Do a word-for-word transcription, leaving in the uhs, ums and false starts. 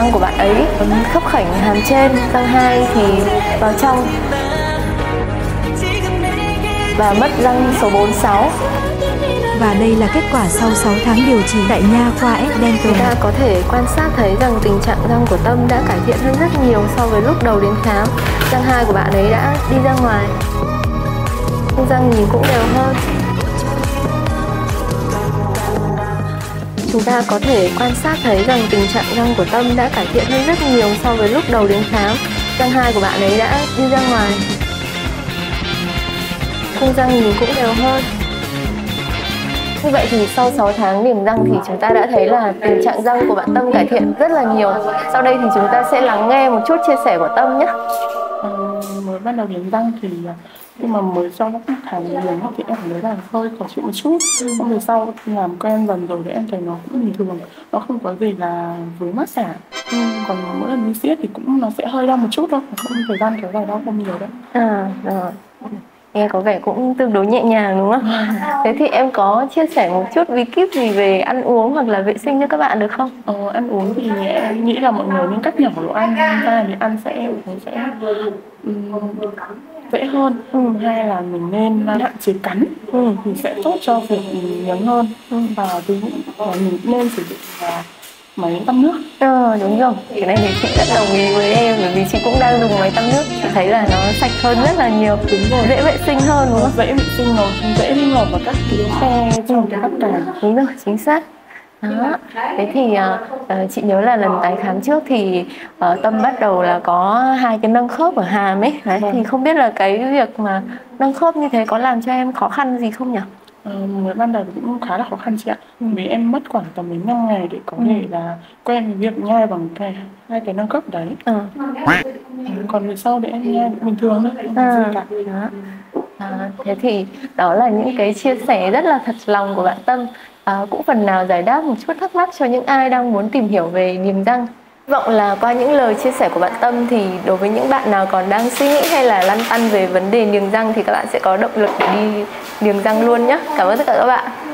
răng của bạn ấy, khớp khểnh hàm trên, răng hai thì vào trong và mất răng số bốn mươi sáu. Và đây là kết quả sau sáu tháng điều trị tại Nha Khoa SDental. Chúng ta có thể quan sát thấy rằng tình trạng răng của Tâm đã cải thiện hơn rất nhiều so với lúc đầu đến khám. Răng hai của bạn ấy đã đi ra ngoài, răng nhìn cũng đều hơn. Chúng ta có thể quan sát thấy rằng tình trạng răng của Tâm đã cải thiện hơn rất nhiều so với lúc đầu đến khám. Răng hai của bạn ấy đã đi ra ngoài, khung răng nhìn cũng đều hơn. Như vậy thì sau sáu tháng niềng răng thì chúng ta đã thấy là tình trạng răng của bạn Tâm cải thiện rất là nhiều. Sau đây thì chúng ta sẽ lắng nghe một chút chia sẻ của Tâm nhé. À, mới bắt đầu niềng răng thì nhưng mà mới cho nó khá nhiều thì em thấy là hơi khó chịu một chút. Xong rồi sau làm quen dần rồi thì em thấy nó cũng bình thường, nó không có gì là vướng mắc cả. Ừ, còn mỗi lần đi siết thì cũng nó sẽ hơi đau một chút thôi, không thời gian kéo dài đau không nhiều đấy. À rồi. Nghe có vẻ cũng tương đối nhẹ nhàng đúng không? Thế thì em có chia sẻ một chút bí kíp gì về ăn uống hoặc là vệ sinh cho các bạn được không? Ờ, ăn uống thì em nghĩ là mọi người nên cắt nhỏ đồ ăn ra thì ăn sẽ sẽ um, dễ hơn. Ừ. Hay là mình nên hạn chế cắn, ừ, thì sẽ tốt cho việc nhấm hơn. Ừ. Và thì mình nên sử dụng là máy tăm nước. Ờ, đúng rồi, cái này thì chị rất đồng ý với em, bởi vì chị cũng đang dùng máy tăm nước, chị thấy là nó sạch hơn rất là nhiều, đúng rồi, dễ vệ sinh hơn đúng không? Dễ vệ sinh rồi, dễ đi ngồi vào các cái xe trong cái tất cả. Đúng rồi, chính xác. Đó. Thế thì uh, chị nhớ là lần tái khám trước thì uh, Tâm bắt đầu là có hai cái nâng khớp ở hàm ấy. Đấy, thì không biết là cái việc mà nâng khớp như thế có làm cho em khó khăn gì không nhỉ? Mới ban đầu cũng khá là khó khăn chị ạ. Ừ. Vì em mất khoảng tầm đến năm ngày để có thể là quen với việc nhai bằng cái hai cái nâng cấp đấy. Ừ. Còn về sau thì em nhai bình thường thôi, không có gì cả. Đó. À, thế thì đó là những cái chia sẻ rất là thật lòng của bạn Tâm, à, cũng phần nào giải đáp một chút thắc mắc cho những ai đang muốn tìm hiểu về niềng răng. Hy vọng là qua những lời chia sẻ của bạn Tâm thì đối với những bạn nào còn đang suy nghĩ hay là lăn tăn về vấn đề niềng răng thì các bạn sẽ có động lực để đi niềng răng luôn nhé. Cảm ơn tất cả các bạn.